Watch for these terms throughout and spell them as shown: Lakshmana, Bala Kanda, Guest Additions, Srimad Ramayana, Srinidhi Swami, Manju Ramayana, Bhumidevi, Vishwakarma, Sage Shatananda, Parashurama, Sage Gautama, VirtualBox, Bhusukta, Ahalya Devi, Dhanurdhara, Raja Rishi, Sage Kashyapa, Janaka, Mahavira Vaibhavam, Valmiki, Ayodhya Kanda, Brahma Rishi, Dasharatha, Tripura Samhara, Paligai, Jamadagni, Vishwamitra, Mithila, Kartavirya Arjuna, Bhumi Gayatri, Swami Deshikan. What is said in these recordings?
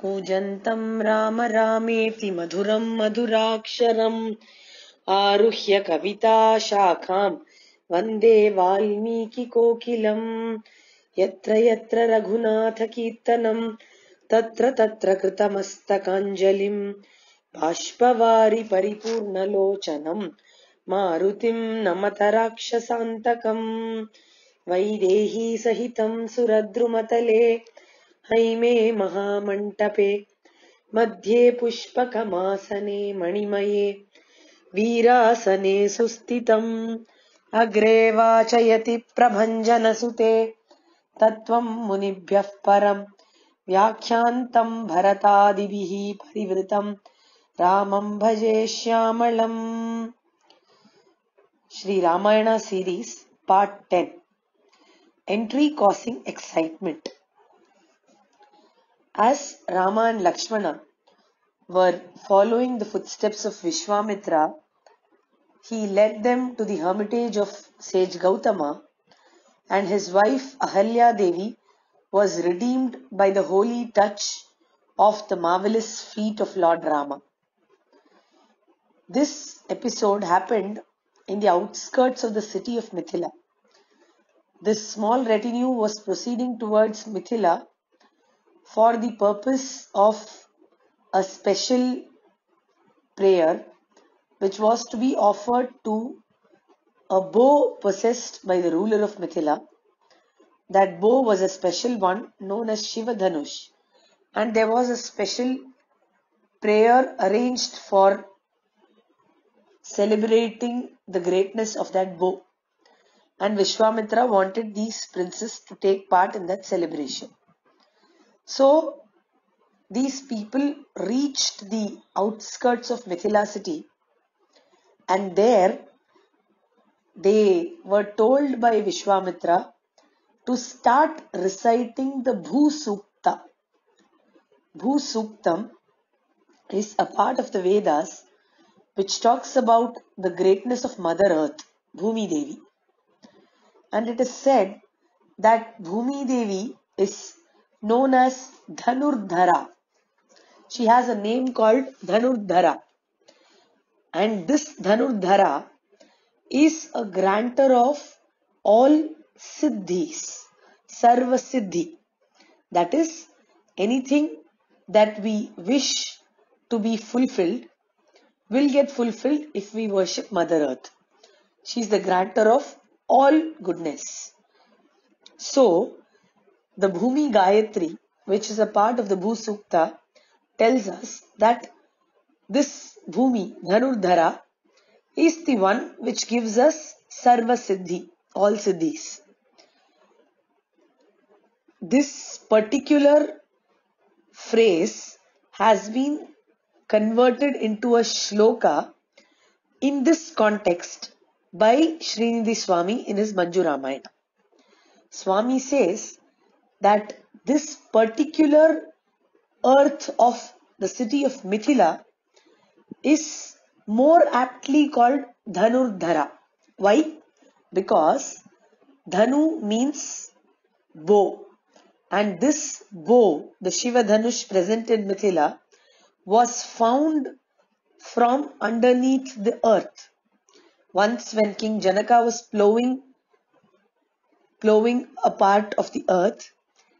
कूजन्तं राम रामेति मधुरं मधुराक्षरम् आरुह्य कविता शाखां वन्दे वाल्मीकि कोकिलं यत्र यत्र रघुनाथ कीर्तनं तत्र तत्र कृतमस्तकाञ्जलिं बाष्पवारि परिपूर्णलोचनं मारुतिं नमत राक्षसान्तकं वैदेही सहितं सुरद्रुमतले हैमे महामण्टपे मध्ये पुष्पकमासने मणिमये वीरासने सुस्थितम् अग्रे वाचयति प्रभञ्जनसुते तत्त्वं मुनिभ्यः परं व्याख्यान्तं भरतादिभिः परिवृतं रामं भजे श्यामलम्। Shri Ramayana series part 10. Entry causing excitement. As Rama and Lakshmana were following the footsteps of Vishwamitra, he led them to the hermitage of Sage Gautama, and his wife Ahalya Devi was redeemed by the holy touch of the marvelous feet of Lord Rama. This episode happened in the outskirts of the city of Mithila. This small retinue was proceeding towards Mithila for the purpose of a special prayer which was to be offered to a bow possessed by the ruler of Mithila. That bow was a special one known as Shiva Dhanush, and there was a special prayer arranged for celebrating the greatness of that bow, and Vishwamitra wanted these princes to take part in that celebration. So these people reached the outskirts of Mithila city, and there they were told by Vishwamitra to start reciting the Bhusukta. Bhusuktam is a part of the Vedas which talks about the greatness of Mother Earth, Bhumidevi. And it is said that Bhumidevi is known as Dhanurdhara. She has a name called Dhanurdhara. And this Dhanurdhara is a grantor of all Siddhis, Sarva Siddhi. That is, anything that we wish to be fulfilled will get fulfilled if we worship Mother Earth. She is the grantor of all goodness. So, the Bhumi Gayatri, which is a part of the Bhusukta, tells us that this Bhumi, Dhanurdhara, is the one which gives us Sarva Siddhi, all Siddhis. This particular phrase has been converted into a shloka in this context by Srinidhi Swami in his Manju Ramayana. Swami says that this particular earth of the city of Mithila is more aptly called Dhanurdhara. Why? Because Dhanu means bow, and this bow, the Shiva Dhanush present in Mithila, was found from underneath the earth. Once when King Janaka was plowing a part of the earth,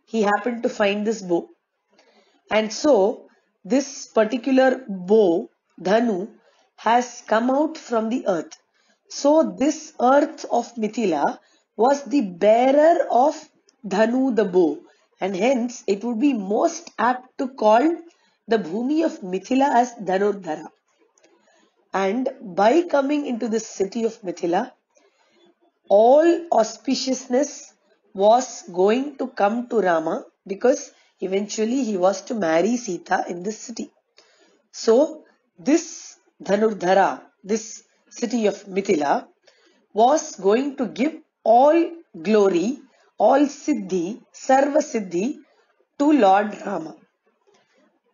he happened to find this bow. And so this particular bow, Dhanu, has come out from the earth. So this earth of Mithila was the bearer of Dhanu the bow, and hence it would be most apt to call the Bhumi of Mithila as Dhanurdhara. And by coming into this city of Mithila, all auspiciousness was going to come to Rama, because eventually he was to marry Sita in this city. So this Dhanurdhara, this city of Mithila, was going to give all glory, all Siddhi, Sarva Siddhi to Lord Rama.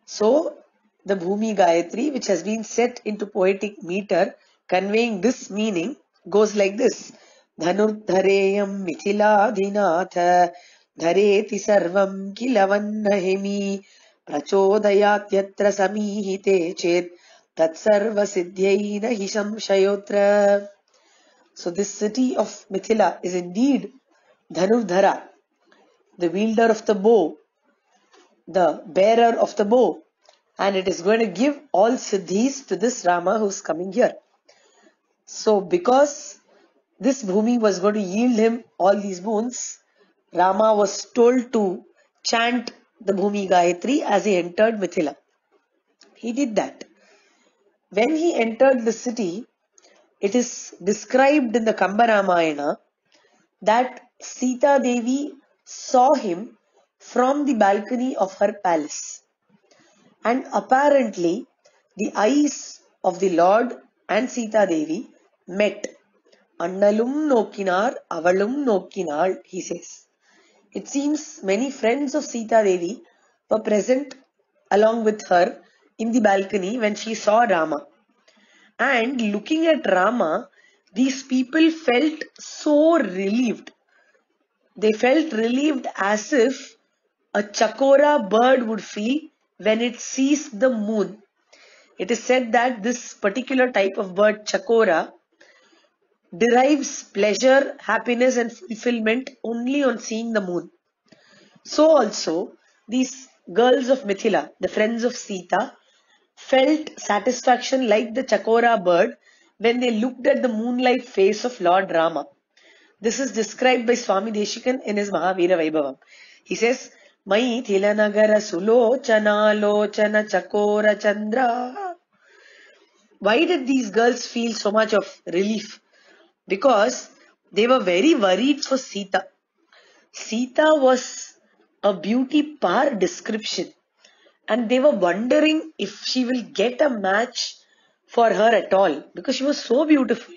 So, the Bhumi Gayatri, which has been set into poetic meter, conveying this meaning, goes like this. Dhanurdhareyam Mithila Dhinatha Dhareti Sarvam Kilavannahemi प्रचोदयात्यत्र समीहिते चेत तत्सर्वसिद्ध्यैनहि संशयोऽत्र. So this city of Mithila is indeed Dhanurdhara, the wielder of the bow, the bearer of the bow, and it is going to give all siddhis to this Rama who is coming here. So because this Bhumi was going to yield him all these boons, Rama was told to chant the Bhumi Gayatri as he entered Mithila. He did that. When he entered the city, it is described in the Kambaramayana that Sita Devi saw him from the balcony of her palace. And apparently, the eyes of the Lord and Sita Devi met. Annalum nokinar, avalum nokinar, he says. It seems many friends of Sita Devi were present along with her in the balcony when she saw Rama. And looking at Rama, these people felt so relieved. They felt relieved as if a chakora bird would feel when it sees the moon. It is said that this particular type of bird, chakora, derives pleasure, happiness and fulfillment only on seeing the moon. So also, these girls of Mithila, the friends of Sita, felt satisfaction like the chakora bird when they looked at the moonlight face of Lord Rama. This is described by Swami Deshikan in his Mahavira Vaibhavam. He says, Maithila nagara sulochana lochana chakora chandra. Why did these girls feel so much of relief? Because they were very worried for Sita. Sita was a beauty par description. And they were wondering if she will get a match for her at all, because she was so beautiful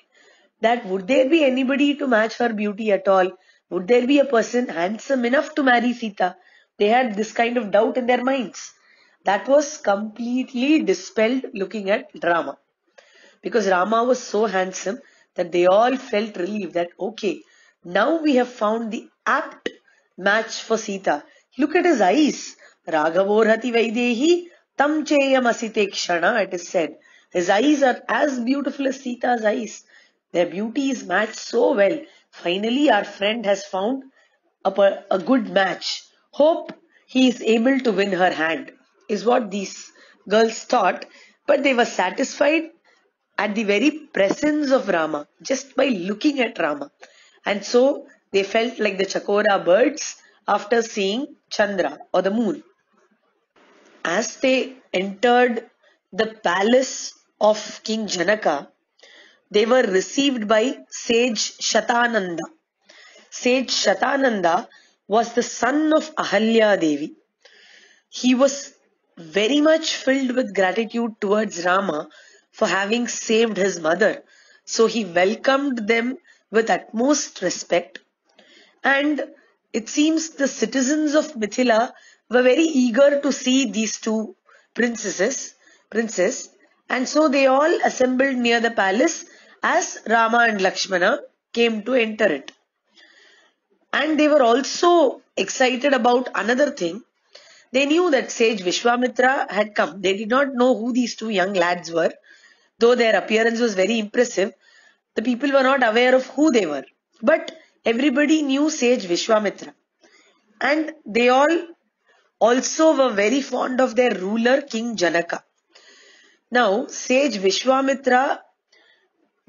that would there be anybody to match her beauty at all? Would there be a person handsome enough to marry Sita? They had this kind of doubt in their minds. That was completely dispelled looking at Rama, because Rama was so handsome that they all felt relieved that okay, now we have found the apt match for Sita. Look at his eyes. Raghavorhati Vaidehi Tam Cheyam Asitekshana, it is said. His eyes are as beautiful as Sita's eyes. Their beauty is matched so well. Finally, our friend has found a good match. Hope he is able to win her hand, is what these girls thought. But they were satisfied at the very presence of Rama, just by looking at Rama. And so, they felt like the chakora birds after seeing Chandra or the moon. As they entered the palace of King Janaka, they were received by Sage Shatananda. Sage Shatananda was the son of Ahalya Devi. He was very much filled with gratitude towards Rama for having saved his mother. So he welcomed them with utmost respect. And it seems the citizens of Mithila were very eager to see these two princes, and so they all assembled near the palace as Rama and Lakshmana came to enter it. And they were also excited about another thing. They knew that sage Vishwamitra had come. They did not know who these two young lads were, though their appearance was very impressive. The people were not aware of who they were, but everybody knew sage Vishwamitra. And they all also were very fond of their ruler, King Janaka. Now, sage Vishwamitra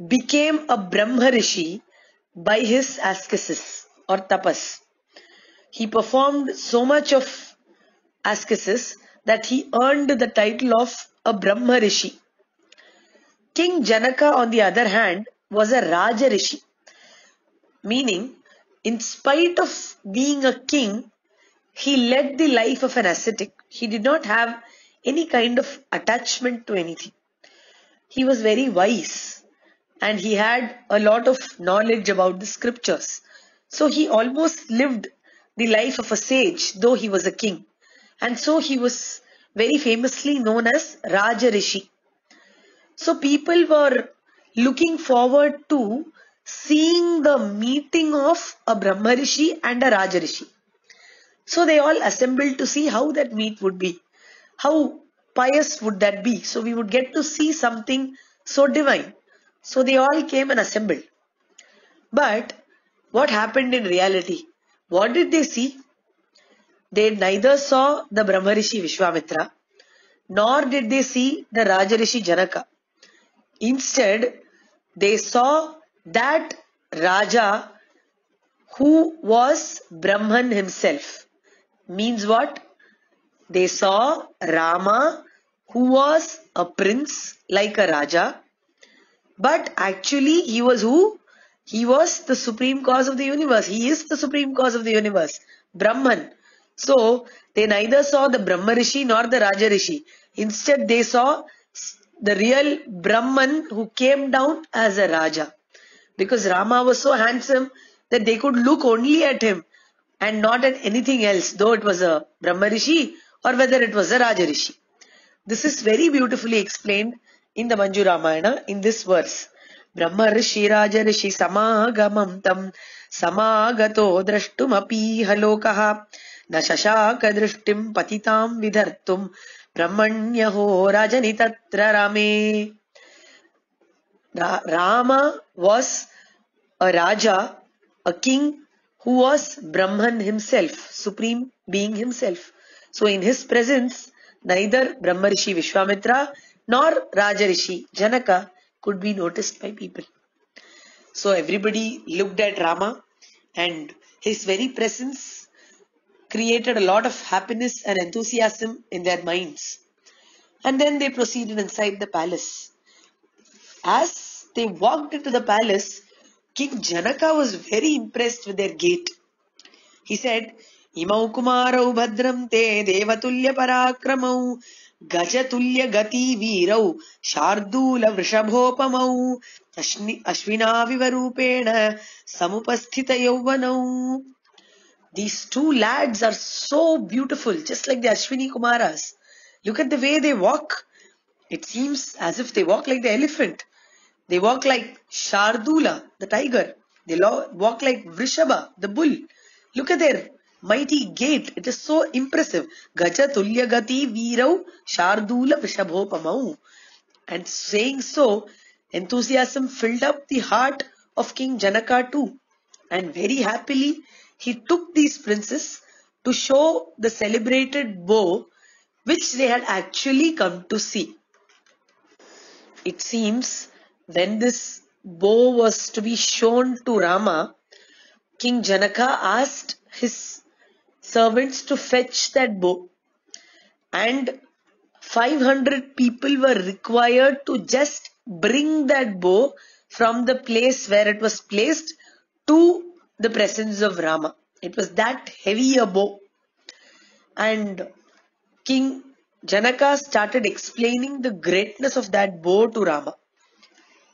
became a Brahma Rishi by his ascesis or tapas. He performed so much of ascesis that he earned the title of a Brahma Rishi. King Janaka, on the other hand, was a Raja Rishi, meaning, in spite of being a king, he led the life of an ascetic. He did not have any kind of attachment to anything. He was very wise and he had a lot of knowledge about the scriptures. So he almost lived the life of a sage, though he was a king. And so he was very famously known as Raja Rishi. So people were looking forward to seeing the meeting of a Brahma Rishi and a Raja Rishi. So they all assembled to see how that meet would be. How pious would that be? So we would get to see something so divine. So they all came and assembled. But what happened in reality? What did they see? They neither saw the Brahma Rishi Vishwamitra, nor did they see the Raja Rishi Janaka. Instead, they saw that Raja who was Brahman himself. Means what? They saw Rama who was a prince like a Raja, but actually he was who? He was the supreme cause of the universe. He is the supreme cause of the universe, Brahman. So they neither saw the Brahma Rishi nor the Raja Rishi. Instead they saw the real Brahman who came down as a Raja. Because Rama was so handsome that they could look only at him and not at anything else, though it was a Brahma Rishi or whether it was a Raja Rishi. This is very beautifully explained in the Manju Ramayana in this verse. Brahma Rishi Raja Rishi Samagamam Tam Samagato Drashtum Api Halokaha Nashashaka Drishtim Patitam Vidhartum Brahmanyaho Rajanitatra Rame. Rama was a Raja, a king who was Brahman himself, supreme being himself. So in his presence, neither Brahma Rishi Vishwamitra nor Raja Rishi Janaka could be noticed by people. So everybody looked at Rama, and his very presence created a lot of happiness and enthusiasm in their minds. And then they proceeded inside the palace. As they walked into the palace, King Janaka was very impressed with their gait. He said, Imau kumarau bhadram te devatulya parakramau gajatulya gati virau shardula vrishabhopamau ashvinavivarupena samupasthita yauvanau. These two lads are so beautiful, just like the Ashwini Kumaras. Look at the way they walk. It seems as if they walk like the elephant. They walk like Shardula, the tiger. They walk like Vrishaba, the bull. Look at their mighty gait. It is so impressive. Gaja tulya gati virau Shardula Vrishabhopamau. And saying so, enthusiasm filled up the heart of King Janaka too. And very happily, he took these princes to show the celebrated bow which they had actually come to see. It seems when this bow was to be shown to Rama, King Janaka asked his servants to fetch that bow, and 500 people were required to just bring that bow from the place where it was placed to the presence of Rama. It was that heavy a bow. And King Janaka started explaining the greatness of that bow to Rama.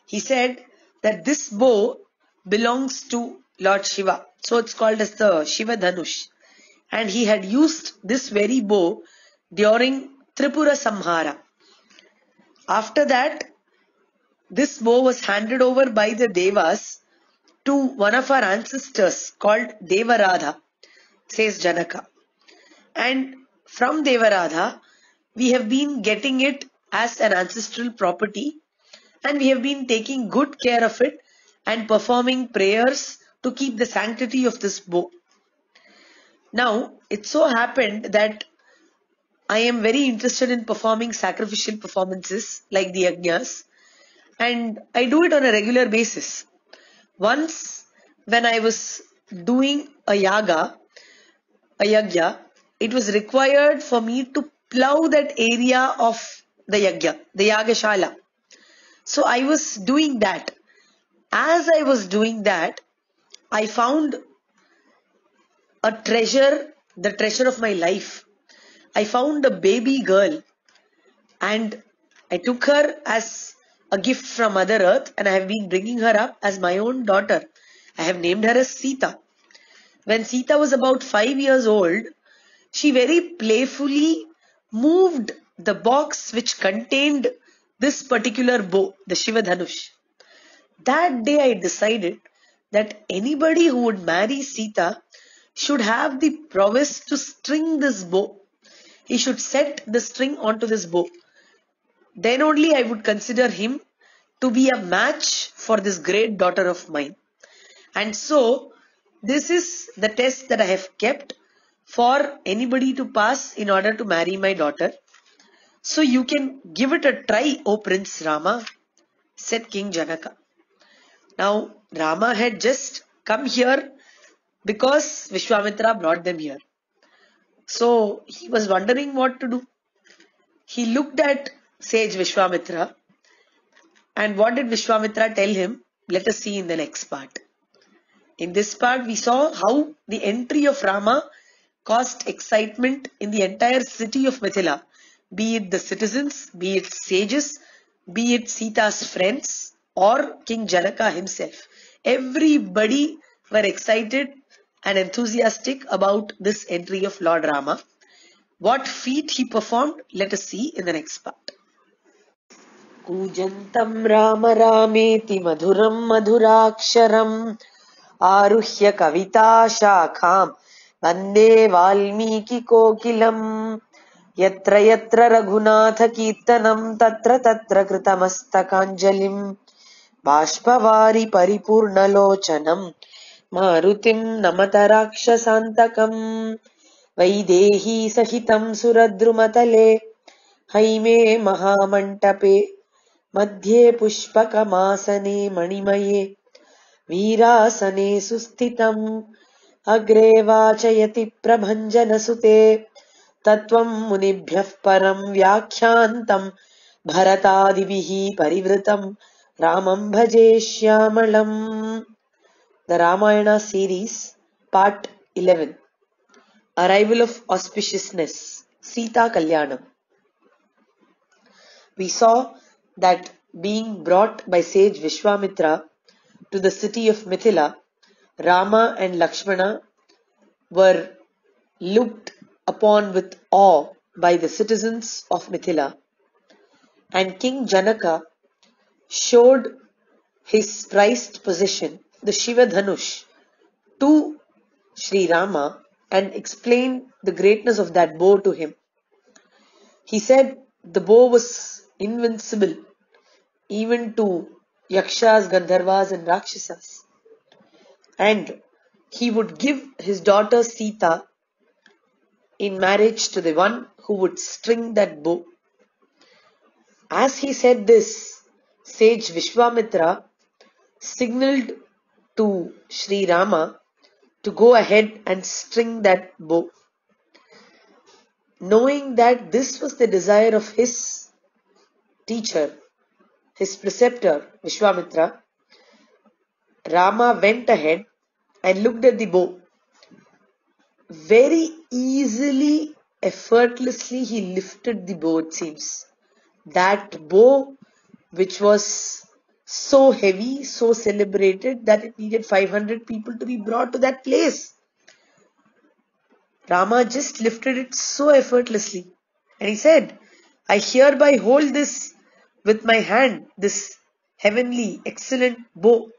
He said that this bow belongs to Lord Shiva. So it's called as the Shiva Dhanush. And he had used this very bow during Tripura Samhara. After that, this bow was handed over by the Devas to one of our ancestors called Devaradha, says Janaka. And from Devaradha, we have been getting it as an ancestral property, and we have been taking good care of it and performing prayers to keep the sanctity of this bow. Now, it so happened that I am very interested in performing sacrificial performances like the Yajnas, and I do it on a regular basis. Once when I was doing a yagya, it was required for me to plow that area of the yagya, the yagashala. So I was doing that. As I was doing that, I found a treasure, the treasure of my life. I found a baby girl, and I took her as a gift from Mother Earth, and I have been bringing her up as my own daughter. I have named her as Sita. When Sita was about 5 years old, she very playfully moved the box which contained this particular bow, the Shiva Dhanush. That day I decided that anybody who would marry Sita should have the prowess to string this bow. he should set the string onto this bow. Then only I would consider him to be a match for this great daughter of mine. And so this is the test that I have kept for anybody to pass in order to marry my daughter. So you can give it a try, O Prince Rama, said King Janaka. Now Rama had just come here because Vishwamitra brought them here. So he was wondering what to do. He looked at sage Vishwamitra, and what did Vishwamitra tell him? Let us see in the next part. In this part we saw how the entry of Rama caused excitement in the entire city of Mithila, be it the citizens, be it sages, be it Sita's friends, or King Janaka himself. Everybody were excited and enthusiastic about this entry of Lord Rama. What feat he performed, let us see in the next part. Kujantam Rama Rameti Madhuram Madhuraksharam Aruhya Kavita Shakham Vande Valmiki Kokilam Yatra Yatra Raghunatha Kirtanam Tatra Tatra Kritamustakanjalim Bashpavari Paripurna Lochanam Marutim Namata Rakshasantakam Vaidehi Sahitam Suradrumatale Haime Mahamantape Madhye Pushpakamasane Manimaye Virasane Sustitam Agreva Chayati Prabhanjana Sute Tatvam Munibhyah Param Vyakhyantam Bharatadivihi Parivritam Ramam Bhaje Shyamalam. The Ramayana series, part 11. Arrival of auspiciousness, Sita Kalyanam. We saw that being brought by sage Vishwamitra to the city of Mithila, Rama and Lakshmana were looked upon with awe by the citizens of Mithila, and King Janaka showed his prized possession, the Shiva Dhanush, to Sri Rama and explained the greatness of that bow to him. He said the bow was invincible even to Yakshas, Gandharvas and Rakshasas, and he would give his daughter Sita in marriage to the one who would string that bow. As he said this, sage Vishwamitra signaled to Sri Rama to go ahead and string that bow. Knowing that this was the desire of his teacher, his preceptor Vishwamitra, Rama went ahead and looked at the bow. Very easily, effortlessly he lifted the bow, it seems. That bow which was so heavy, so celebrated that it needed 500 people to be brought to that place. Rama just lifted it so effortlessly, and he said, I hereby hold this with my hand, this heavenly, excellent bow.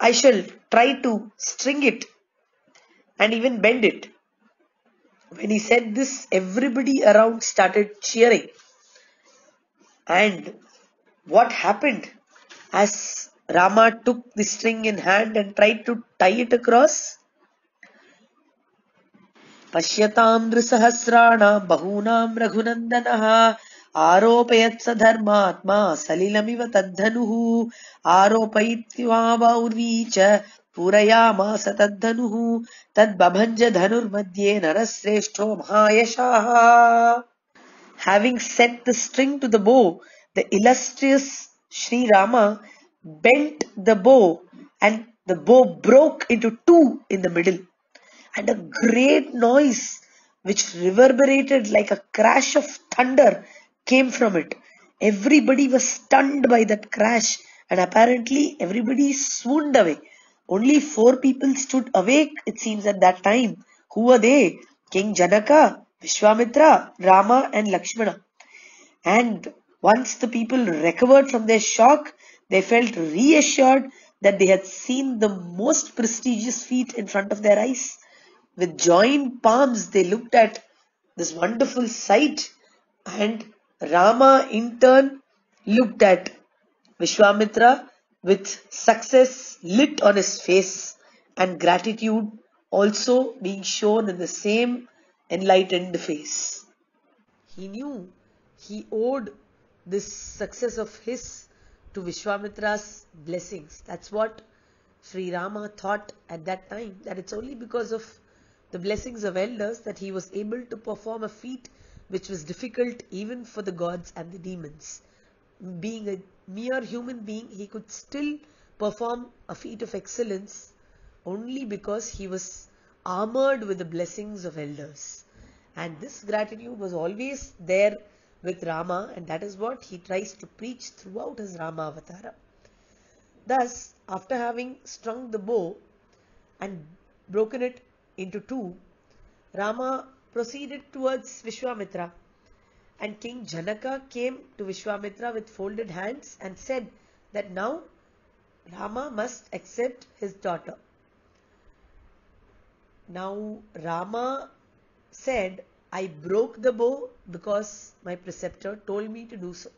I shall try to string it and even bend it. When he said this, everybody around started cheering. And what happened as Rama took the string in hand and tried to tie it across? Pashyatam Risahasrana Bahunam Raghunandanaha Aropayatsa Dharmatma Salilamiva Tadhanuhu Aropayitvava Urvicha Purayama Satadhanuhu Tad Babhanja Dhanur Madhye Narasreshto Mahayashaha. Having set the string to the bow, the illustrious Sri Rama bent the bow, and the bow broke into two in the middle. And a great noise which reverberated like a crash of thunder came from it. Everybody was stunned by that crash, and apparently everybody swooned away. Only four people stood awake, it seems, at that time. Who were they? King Janaka, Vishwamitra, Rama and Lakshmana. And once the people recovered from their shock, they felt reassured that they had seen the most prestigious feat in front of their eyes. With joined palms, they looked at this wonderful sight, and Rama in turn looked at Vishwamitra with success lit on his face and gratitude also being shown in the same enlightened face. He knew he owed this success of his to Vishwamitra's blessings. That's what Sri Rama thought at that time, that it's only because of the blessings of elders that he was able to perform a feat which was difficult even for the gods and the demons. Being a mere human being, he could still perform a feat of excellence only because he was armored with the blessings of elders. And this gratitude was always there with Rama, and that is what he tries to preach throughout his Rama Avatara. Thus, after having strung the bow and broken it into two, Rama proceeded towards Vishwamitra, and King Janaka came to Vishwamitra with folded hands and said that now Rama must accept his daughter. Now Rama said, I broke the bow because my preceptor told me to do so.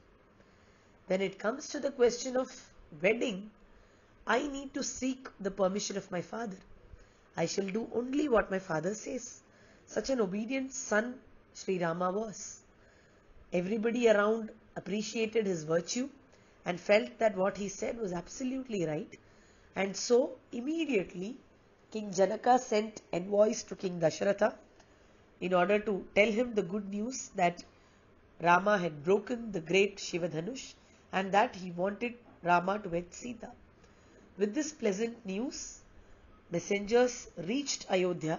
When it comes to the question of wedding, I need to seek the permission of my father. I shall do only what my father says. Such an obedient son Sri Rama was. Everybody around appreciated his virtue and felt that what he said was absolutely right. And so immediately King Janaka sent envoys to King Dasharatha in order to tell him the good news that Rama had broken the great Shiva Dhanush and that he wanted Rama to wed Sita. With this pleasant news, messengers reached Ayodhya,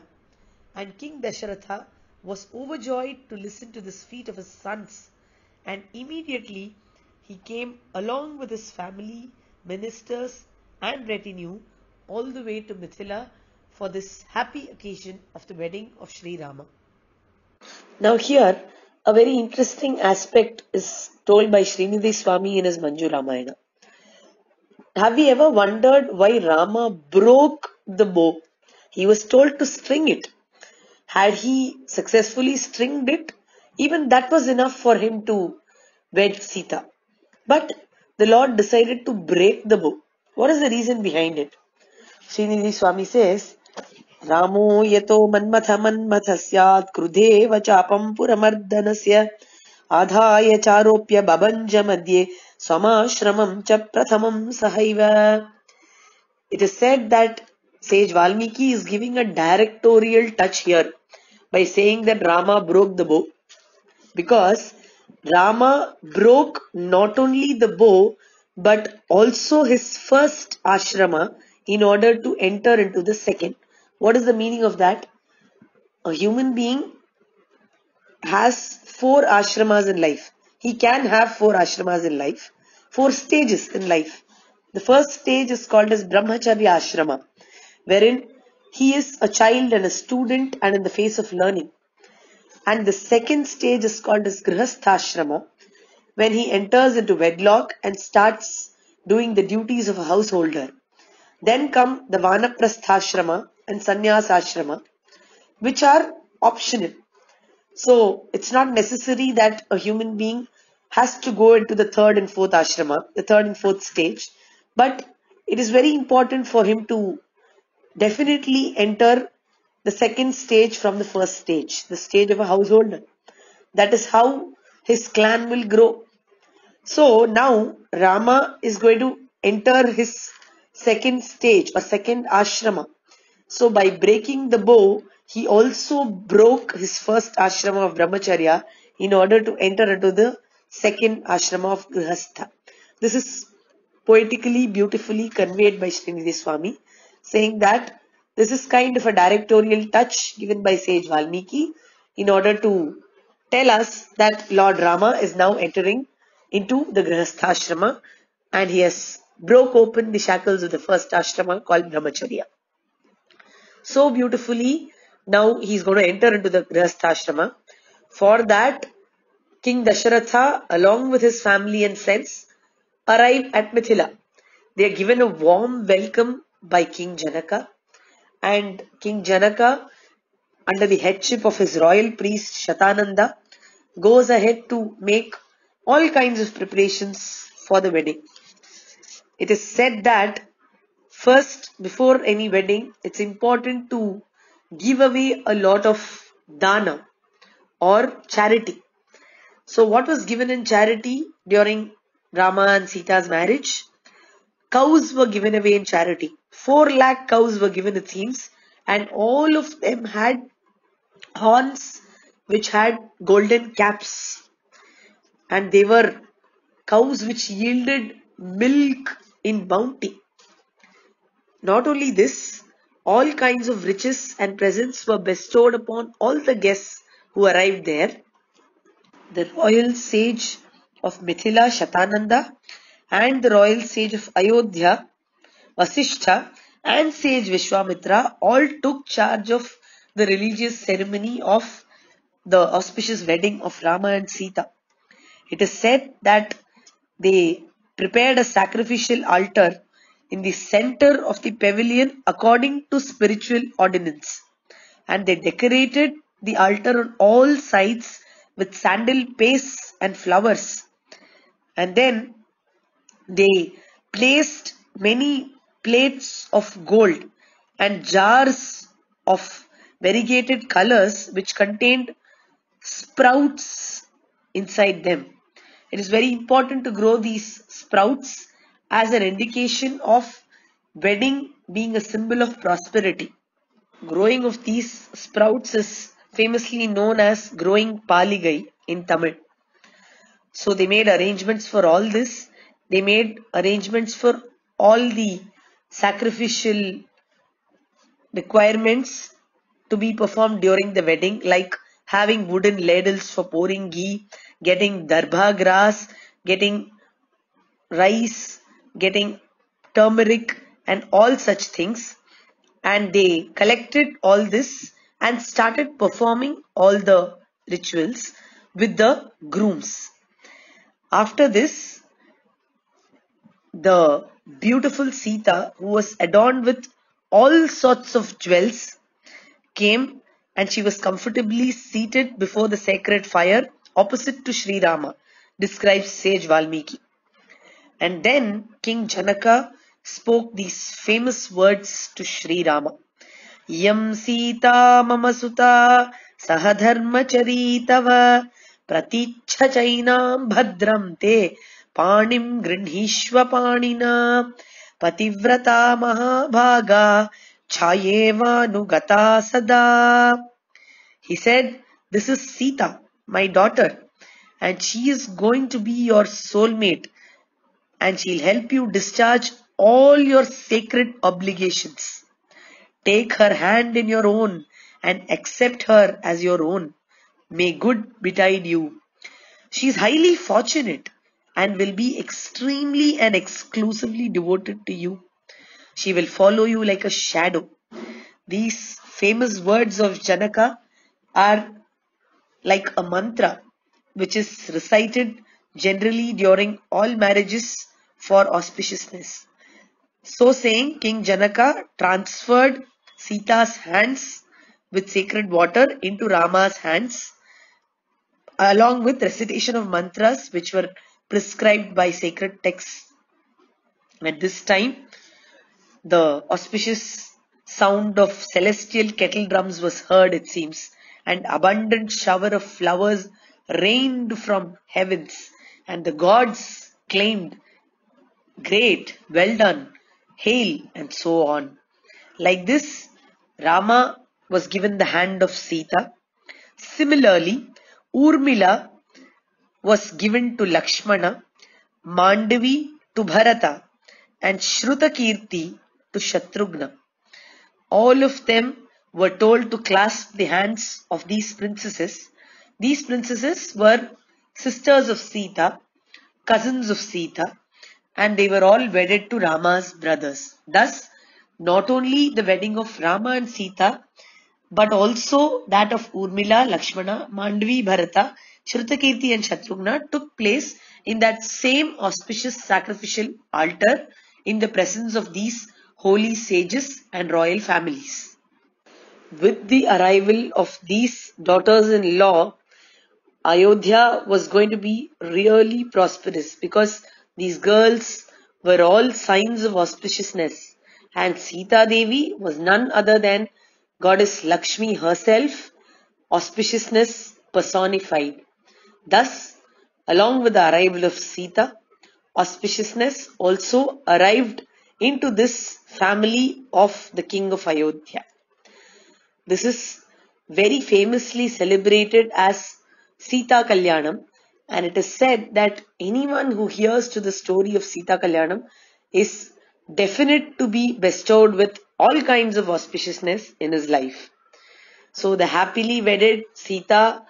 and King Dasharatha was overjoyed to listen to this feat of his sons, and immediately he came along with his family, ministers and retinue all the way to Mithila for this happy occasion of the wedding of Sri Rama. Now here, a very interesting aspect is told by Srinidhi Swami in his Manju Ramayana. Have we ever wondered why Rama broke the bow? He was told to string it. Had he successfully stringed it, even that was enough for him to wed Sita. But the Lord decided to break the bow. What is the reason behind it? Srinidhi Swami says, Ramo yato manmatha manmatha syat krudeva chapam puramardhanasya adhaya charopya babanja madhye swamashramam cha prathamam sahaiva. It is said that Sage Valmiki is giving a directorial touch here by saying that Rama broke the bow, because Rama broke not only the bow but also his first ashrama in order to enter into the second. What is the meaning of that? A human being has four ashramas in life. He can have four ashramas in life, four stages in life. The first stage is called as Brahmacharya Ashrama, wherein he is a child and a student and in the face of learning. And the second stage is called as Grihastha Ashrama, when he enters into wedlock and starts doing the duties of a householder. Then come the Vanaprastha Ashrama and Sannyasa Ashrama, which are optional. So it's not necessary that a human being has to go into the third and fourth ashrama, the third and fourth stage, but it is very important for him to definitely enter the second stage from the first stage, the stage of a householder. That is how his clan will grow. So now Rama is going to enter his second stage or second ashrama. So by breaking the bow, he also broke his first ashrama of Brahmacharya in order to enter into the second ashrama of Grihastha. This is poetically, beautifully conveyed by Srinidhi Swami, saying that this is kind of a directorial touch given by Sage Valmiki in order to tell us that Lord Rama is now entering into the Grihastha ashrama, and he has broke open the shackles of the first ashrama called Brahmacharya. So beautifully, now he is going to enter into the Grihastha ashrama. For that, King Dasharatha, along with his family and friends, arrive at Mithila. They are given a warm welcome by King Janaka, and King Janaka under the headship of his royal priest Shatananda, goes ahead to make all kinds of preparations for the wedding. It is said that first, before any wedding, it's important to give away a lot of dana or charity. So what was given in charity during Rama and Sita's marriage? Cows were given away in charity. 4 lakh cows were given, it seems, and all of them had horns which had golden caps, and they were cows which yielded milk in bounty. Not only this, all kinds of riches and presents were bestowed upon all the guests who arrived there. The royal sage of Mithila, Shatananda, and the royal sage of Ayodhya, Vasishtha, and sage Vishwamitra all took charge of the religious ceremony of the auspicious wedding of Rama and Sita. It is said that they prepared a sacrificial altar in the center of the pavilion according to spiritual ordinance, and they decorated the altar on all sides with sandal paste and flowers, and then they placed many plates of gold and jars of variegated colors which contained sprouts inside them. It is very important to grow these sprouts as an indication of wedding being a symbol of prosperity. Growing of these sprouts is famously known as growing paligai in Tamil. So they made arrangements for all this. They made arrangements for all the sacrificial requirements to be performed during the wedding, like having wooden ladles for pouring ghee, getting darbha grass, getting rice, getting turmeric and all such things. And they collected all this and started performing all the rituals with the grooms. After this, the beautiful Sita, who was adorned with all sorts of jewels, came, and she was comfortably seated before the sacred fire opposite to Sri Rama, describes sage Valmiki. And then King Janaka spoke these famous words to Sri Rama. Yam Sita mama suta sahadharma charitava pratichha chainam bhadram te panim grinhishva panina pativrata mahabhaga chayeva nugata sada. He said, this is Sita, my daughter, and she is going to be your soulmate, and she'll help you discharge all your sacred obligations. Take her hand in your own and accept her as your own. May good betide you. She is highly fortunate and will be extremely and exclusively devoted to you. She will follow you like a shadow. These famous words of Janaka are like a mantra which is recited generally during all marriages for auspiciousness. So saying, King Janaka transferred Sita's hands with sacred water into Rama's hands, along with recitation of mantras which were prescribed by sacred texts. At this time, the auspicious sound of celestial kettle drums was heard, it seems, and abundant shower of flowers rained from heavens, and the gods claimed, great, well done, hail, and so on. Like this, Rama was given the hand of Sita. Similarly, Urmila was given to Lakshmana, Mandavi to Bharata, and Shrutakirti to Shatrughna. All of them were told to clasp the hands of these princesses. These princesses were sisters of Sita, cousins of Sita, and they were all wedded to Rama's brothers. Thus, not only the wedding of Rama and Sita, but also that of Urmila, Lakshmana, Mandavi, Bharata, Shrutakirti and Shatrughna took place in that same auspicious sacrificial altar in the presence of these holy sages and royal families. with the arrival of these daughters-in-law, Ayodhya was going to be really prosperous because these girls were all signs of auspiciousness, and Sita Devi was none other than Goddess Lakshmi herself, auspiciousness personified. Thus, along with the arrival of Sita, auspiciousness also arrived into this family of the king of Ayodhya. This is very famously celebrated as Sita Kalyanam, and it is said that anyone who hears to the story of Sita Kalyanam is definite to be bestowed with all kinds of auspiciousness in his life. So the happily wedded Sita,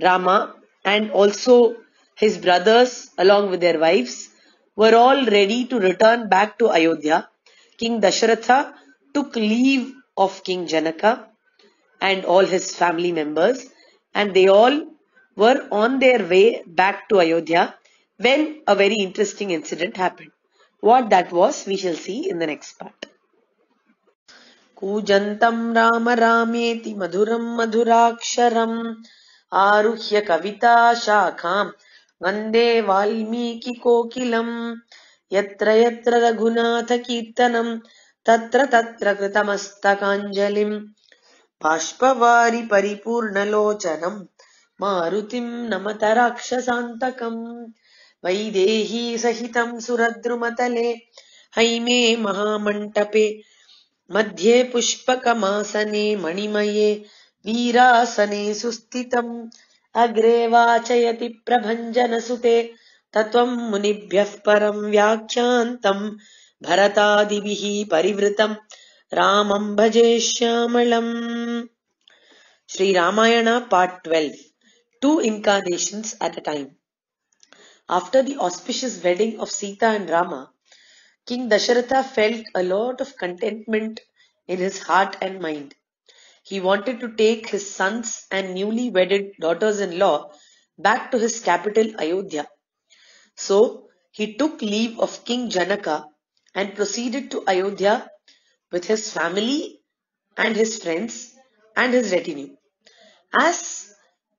Rama, and also his brothers along with their wives were all ready to return back to Ayodhya. King Dasharatha took leave of King Janaka and all his family members, and they all were on their way back to Ayodhya when a very interesting incident happened. What that was, we shall see in the next part. Kujantam Rama Rameti Madhuram Madhuraksharam Aruhya Kavita Shakham Vande Valmiki Kokilam Yatra Yatra Raghunatha Kirtanam Tatra Tatra Kritamastakanjalim Pashpavari Paripurnalocharam Marutim Namata Rakshasantakam Vaidehi Sahitam Suradrumatale Haime Mahamantape Madhye Pushpakamasane Manimaye Virasane Sustitam Agrevachayati Prabhanjanasute Tatvam Munibhyah Param Vyakhyantam Bharatadibihi Parivritam Ramam Bhaje Shyamalam. Sri Ramayana Part 12. Two incarnations at a time. After the auspicious wedding of Sita and Rama, King Dasharatha felt a lot of contentment in his heart and mind. He wanted to take his sons and newly wedded daughters-in-law back to his capital Ayodhya. So he took leave of King Janaka and proceeded to Ayodhya with his family and his friends and his retinue. As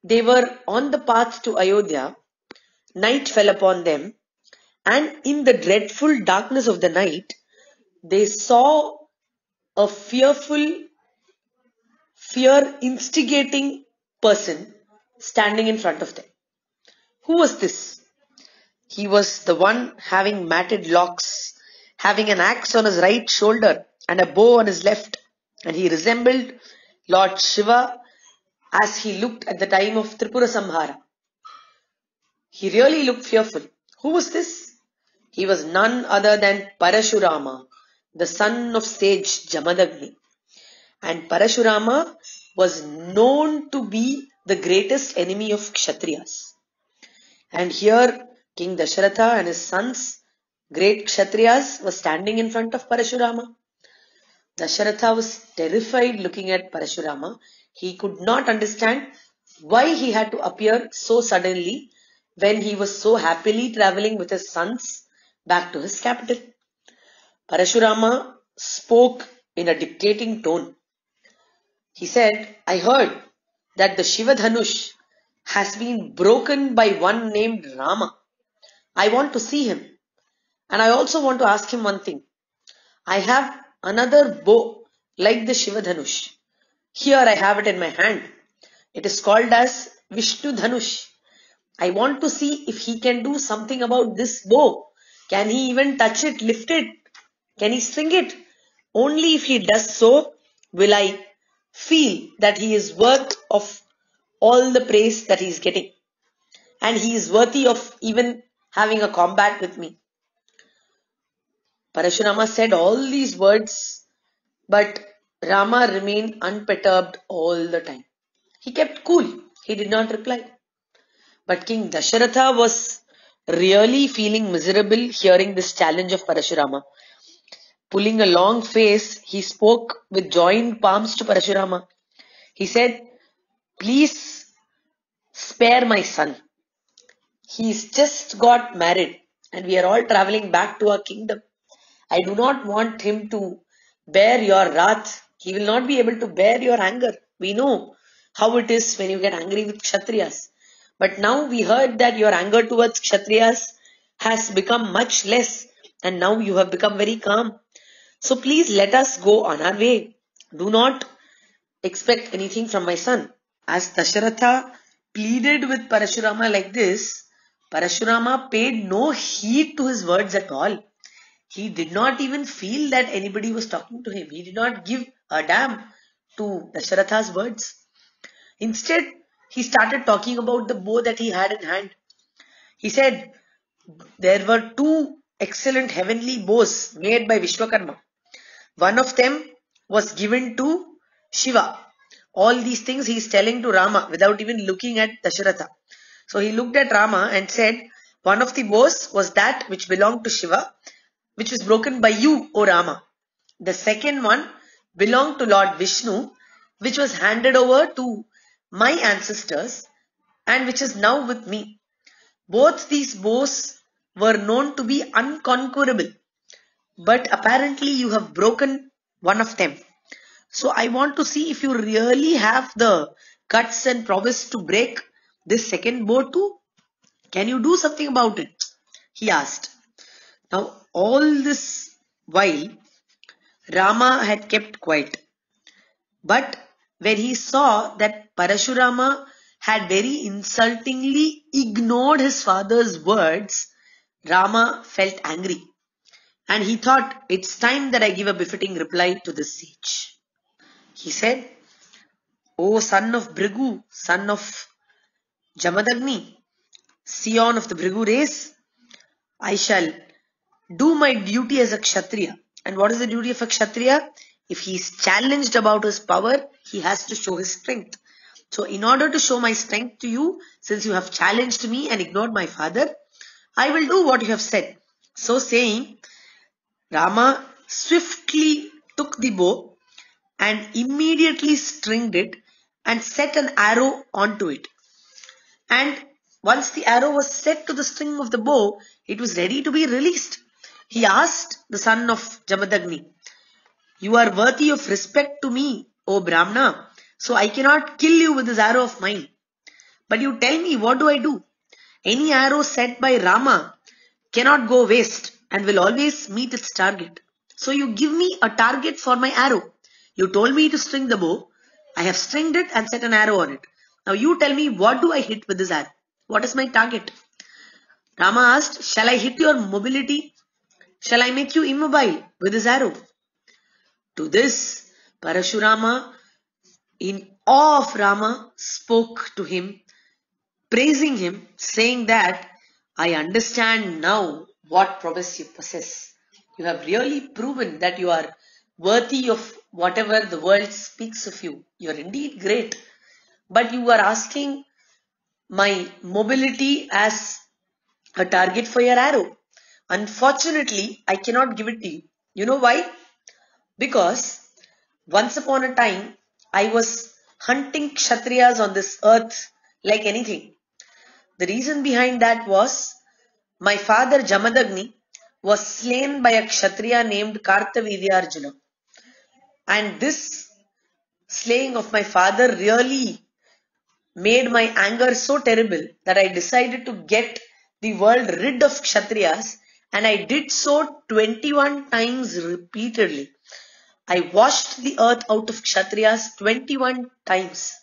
they were on the path to Ayodhya, night fell upon them, and in the dreadful darkness of the night, they saw a fearful, fear-instigating person standing in front of them. Who was this? He was the one having matted locks, having an axe on his right shoulder and a bow on his left, and he resembled Lord Shiva as he looked at the time of Tripura Samhara. He really looked fearful. Who was this? He was none other than Parashurama, the son of sage Jamadagni. And Parashurama was known to be the greatest enemy of Kshatriyas. And here King Dasharatha and his sons, great Kshatriyas, were standing in front of Parashurama. Dasharatha was terrified looking at Parashurama. He could not understand why he had to appear so suddenly when he was so happily traveling with his sons back to his capital. Parashurama spoke in a dictating tone. He said, "I heard that the Shiva Dhanush has been broken by one named Rama. I want to see him, and I also want to ask him one thing. I have another bow like the Shiva Dhanush. Here I have it in my hand. It is called as Vishnu Dhanush. I want to see if he can do something about this bow. Can he even touch it, lift it? Can he swing it? Only if he does so will I feel that he is worth of all the praise that he is getting, and he is worthy of even having a combat with me." Parashurama said all these words, but Rama remained unperturbed all the time. He kept cool. He did not reply. But King Dasharatha was really feeling miserable hearing this challenge of Parashurama. Pulling a long face, he spoke with joined palms to Parashurama. He said, "Please spare my son. He's just got married and we are all traveling back to our kingdom. I do not want him to bear your wrath He will not be able to bear your anger. We know how it is when you get angry with Kshatriyas. But now we heard that your anger towards Kshatriyas has become much less, and now you have become very calm. So please let us go on our way. Do not expect anything from my son. As Dasharatha pleaded with Parashurama like this, Parashurama paid no heed to his words at all. He did not even feel that anybody was talking to him. He did not give a damn to Dasharatha's words. Instead, he started talking about the bow that he had in hand. He said, there were two excellent heavenly bows made by Vishwakarma. One of them was given to Shiva. All these things he is telling to Rama without even looking at Dasharatha. So he looked at Rama and said, one of the bows was that which belonged to Shiva, which was broken by you, O Rama. The second one belonged to Lord Vishnu, which was handed over to my ancestors and which is now with me. Both these bows were known to be unconquerable, but apparently you have broken one of them. So I want to see if you really have the guts and prowess to break this second bow too. Can you do something about it? He asked. Now all this while, Rama had kept quiet. But when he saw that Parashurama had very insultingly ignored his father's words, Rama felt angry. And he thought, it's time that I give a befitting reply to this sage. He said, O son of Bhrigu, son of Jamadagni, scion of the Bhrigu race, I shall do my duty as a Kshatriya. And what is the duty of a Kshatriya? If he is challenged about his power, he has to show his strength. So in order to show my strength to you, since you have challenged me and ignored my father, I will do what you have said. So saying, Rama swiftly took the bow and immediately stringed it and set an arrow onto it. And once the arrow was set to the string of the bow, it was ready to be released. He asked the son of Jamadagni, you are worthy of respect to me, O Brahmana, so I cannot kill you with this arrow of mine. But you tell me, what do I do? Any arrow set by Rama cannot go waste and will always meet its target. So you give me a target for my arrow. You told me to string the bow. I have stringed it and set an arrow on it. Now you tell me, what do I hit with this arrow? What is my target? Rama asked, shall I hit your mobility? Shall I make you immobile with this arrow? To this, Parashurama, in awe of Rama, spoke to him, praising him, saying that, I understand now what prowess you possess. You have really proven that you are worthy of whatever the world speaks of you. You are indeed great. But you are asking my mobility as a target for your arrow. Unfortunately, I cannot give it to you. You know why? Because once upon a time, I was hunting Kshatriyas on this earth like anything. The reason behind that was my father Jamadagni was slain by a Kshatriya named Kartavirya Arjuna. And this slaying of my father really made my anger so terrible that I decided to get the world rid of Kshatriyas, and I did so 21 times repeatedly. I washed the earth out of Kshatriyas 21 times.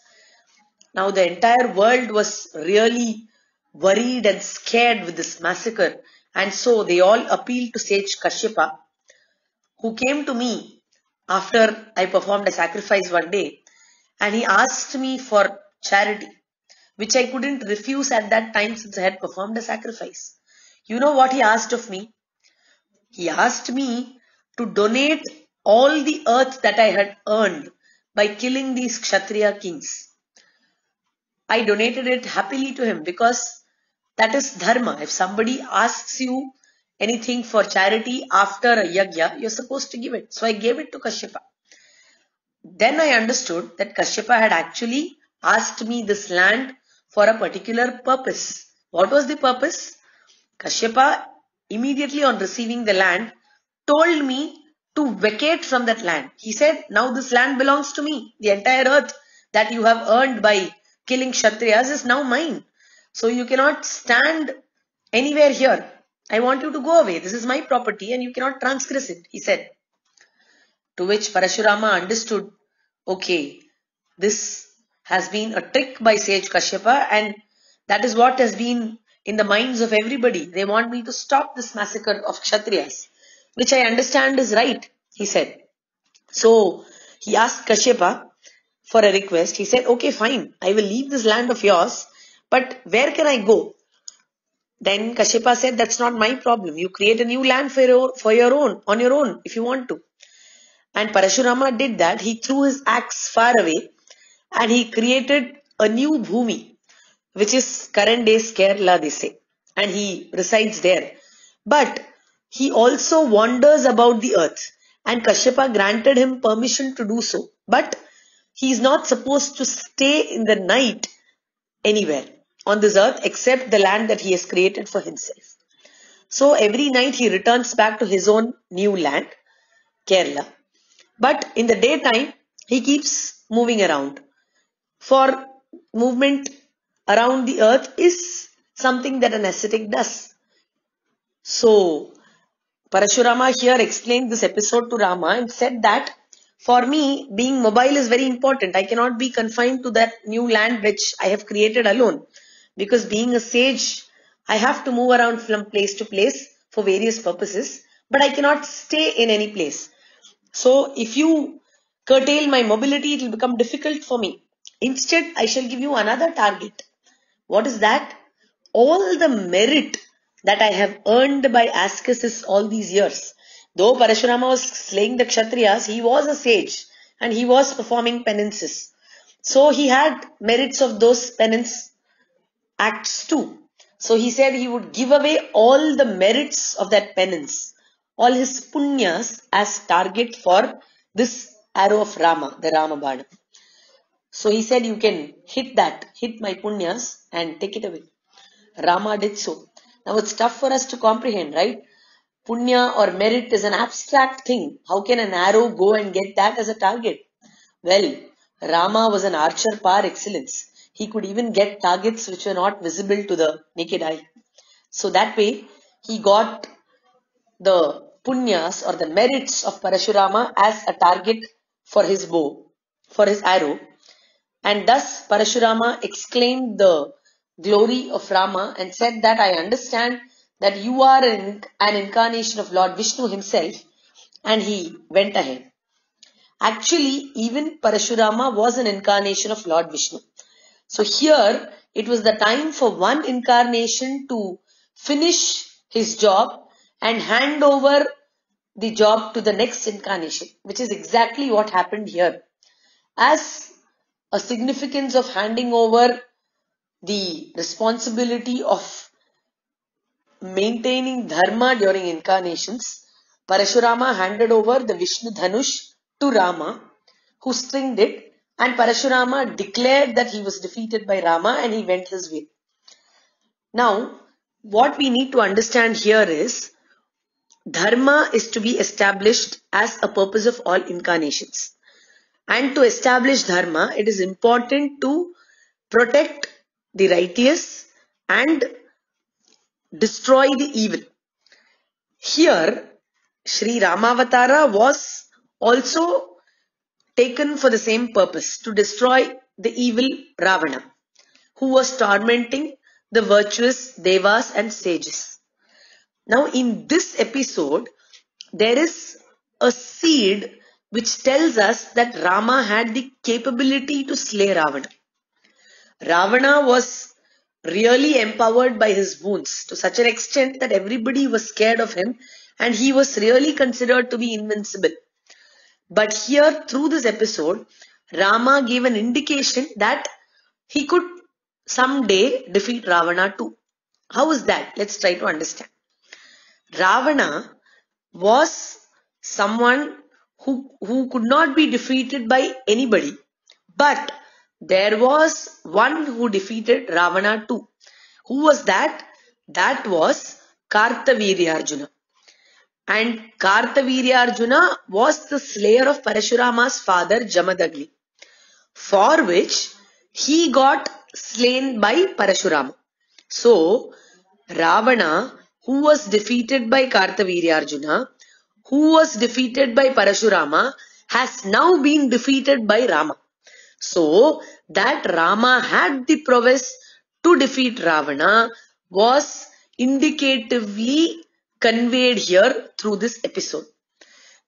Now the entire world was really worried and scared with this massacre, and so they all appealed to Sage Kashyapa, who came to me after I performed a sacrifice one day, and he asked me for charity, which I couldn't refuse at that time since I had performed a sacrifice. You know what he asked of me? He asked me to donate all the earth that I had earned by killing these Kshatriya kings. I donated it happily to him because that is dharma. If somebody asks you anything for charity after a yajna, you're supposed to give it. So I gave it to Kashyapa. Then I understood that Kashyapa had actually asked me this land for a particular purpose. What was the purpose? Kashyapa, immediately on receiving the land, told me to vacate from that land. He said, now this land belongs to me. The entire earth that you have earned by killing Kshatriyas is now mine. So you cannot stand anywhere here. I want you to go away. This is my property and you cannot transgress it, he said. To which Parashurama understood, okay, this has been a trick by Sage Kashyapa, and that is what has been in the minds of everybody. They want me to stop this massacre of Kshatriyas, which I understand is right, he said. So he asked Kashyapa for a request. He said, okay, fine, I will leave this land of yours, but where can I go? Then Kashyapa said, that's not my problem. You create a new land on your own, if you want to. And Parashurama did that. He threw his axe far away and he created a new Bhumi, which is current day's Kerala, they say. And he resides there. But he also wanders about the earth. And Kashyapa granted him permission to do so. But he is not supposed to stay in the night anywhere on this earth except the land that he has created for himself. So every night he returns back to his own new land, Kerala. But in the daytime, he keeps moving around. For movement around the earth is something that an ascetic does. So Parashurama here explained this episode to Rama and said that for me, being mobile is very important. I cannot be confined to that new land which I have created alone. Because being a sage, I have to move around from place to place for various purposes. But I cannot stay in any place. So if you curtail my mobility, it will become difficult for me. Instead, I shall give you another target. What is that? All the merit that I have earned by asceticism all these years. Though Parashurama was slaying the Kshatriyas, he was a sage and he was performing penances. So he had merits of those penance acts too. So he said he would give away all the merits of that penance, all his punyas as target for this arrow of Rama, the Rama Bana. So he said, you can hit that, hit my punyas and take it away. Rama did so. Now it's tough for us to comprehend, right? Punya or merit is an abstract thing. How can an arrow go and get that as a target? Well, Rama was an archer par excellence. He could even get targets which were not visible to the naked eye. So that way he got the punyas or the merits of Parashurama as a target for his bow, for his arrow. And thus Parashurama exclaimed the glory of Rama and said that I understand that you are an incarnation of Lord Vishnu himself. And he went ahead. Actually, even Parashurama was an incarnation of Lord Vishnu. So here it was the time for one incarnation to finish his job and hand over the job to the next incarnation, which is exactly what happened here. As a significance of handing over the responsibility of maintaining dharma during incarnations, Parashurama handed over the Vishnu Dhanush to Rama, who stringed it, and Parashurama declared that he was defeated by Rama and he went his way. Now, what we need to understand here is dharma is to be established as a purpose of all incarnations. And to establish dharma, it is important to protect the righteous and destroy the evil. Here, Sri Ramavatara was also taken for the same purpose, to destroy the evil Ravana, who was tormenting the virtuous devas and sages. Now in this episode, there is a seed which tells us that Rama had the capability to slay Ravana. Ravana was really empowered by his wounds to such an extent that everybody was scared of him and he was really considered to be invincible. But here through this episode, Rama gave an indication that he could someday defeat Ravana too. How is that? Let's try to understand. Ravana was someone who could not be defeated by anybody. But there was one who defeated Ravana too. Who was that? That was Kartavirya Arjuna. And Kartavirya Arjuna was the slayer of Parashurama's father Jamadagni, for which he got slain by Parashurama. So Ravana, who was defeated by Kartavirya Arjuna, who was defeated by Parashurama, has now been defeated by Rama. So that Rama had the prowess to defeat Ravana was indicatively conveyed here through this episode.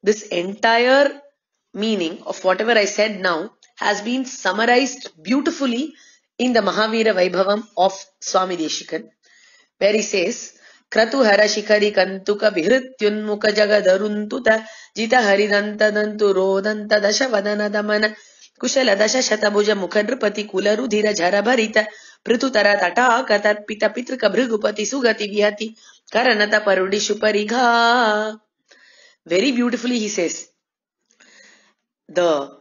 This entire meaning of whatever I said now has been summarized beautifully in the Mahavira Vaibhavam of Swami Deshikan, where he says, Kratu hara shikari kantuka bihrityun muka jagadaruntuta jita haridanta dantu rodanta dasha vadana damana kushala dasha shatabuja mukadrupati kula rudhira jhara bharita prithutara tata katat pita pitrika bhrigupati sugati vihati karanata parudishu parigha. Very beautifully he says, the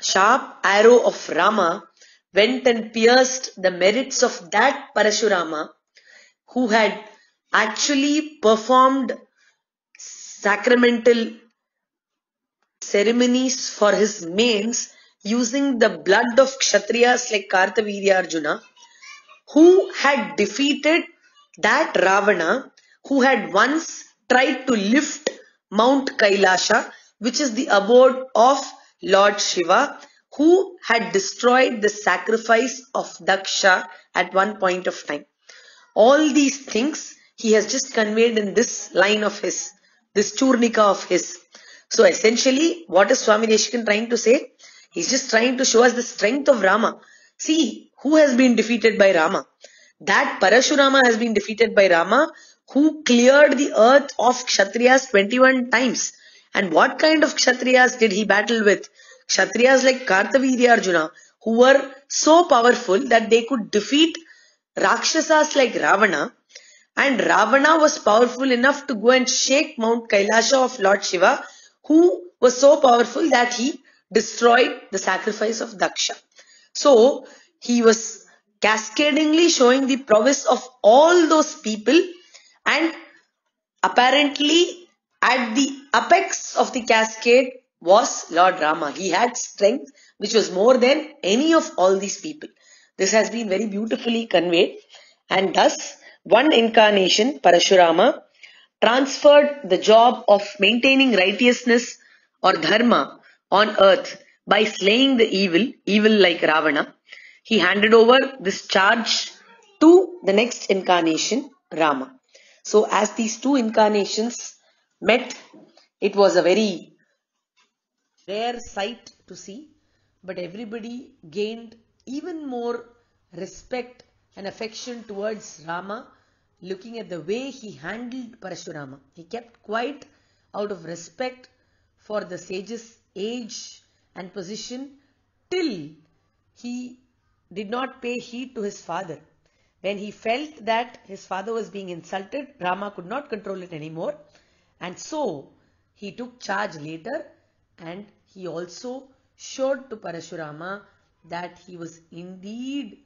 sharp arrow of Rama went and pierced the merits of that Parashurama who had actually performed sacramental ceremonies for his manes using the blood of Kshatriyas like Kartavirya Arjuna, who had defeated that Ravana who had once tried to lift Mount Kailasha, which is the abode of Lord Shiva, who had destroyed the sacrifice of Daksha at one point of time. All these things he has just conveyed in this line of his, this Churnika of his. So essentially, what is Swami Deshikan trying to say? He's just trying to show us the strength of Rama. See, who has been defeated by Rama? That Parashurama has been defeated by Rama, who cleared the earth of Kshatriyas 21 times. And what kind of Kshatriyas did he battle with? Kshatriyas like Kartavirya Arjuna, who were so powerful that they could defeat Rakshasas like Ravana, and Ravana was powerful enough to go and shake Mount Kailasha of Lord Shiva, who was so powerful that he destroyed the sacrifice of Daksha. So he was cascadingly showing the prowess of all those people, and apparently at the apex of the cascade was Lord Rama. He had strength which was more than any of all these people. This has been very beautifully conveyed, and thus one incarnation, Parashurama, transferred the job of maintaining righteousness or dharma on earth by slaying the evil like Ravana. He handed over this charge to the next incarnation, Rama. So as these two incarnations met, it was a very rare sight to see, but everybody gained even more respect and affection towards Rama, looking at the way he handled Parashurama. He kept quiet out of respect for the sage's age and position till he did not pay heed to his father. When he felt that his father was being insulted, Rama could not control it anymore, and so he took charge later, and he also showed to Parashurama that he was indeed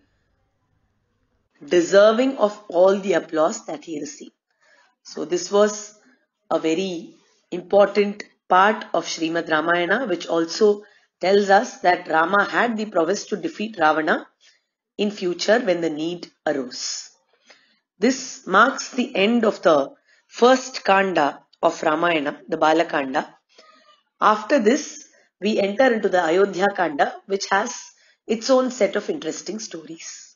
deserving of all the applause that he received. So this was a very important part of Srimad Ramayana, which also tells us that Rama had the prowess to defeat Ravana in future when the need arose. This marks the end of the first Kanda of Ramayana, the Bala Kanda. After this, we enter into the Ayodhya Kanda, which has its own set of interesting stories.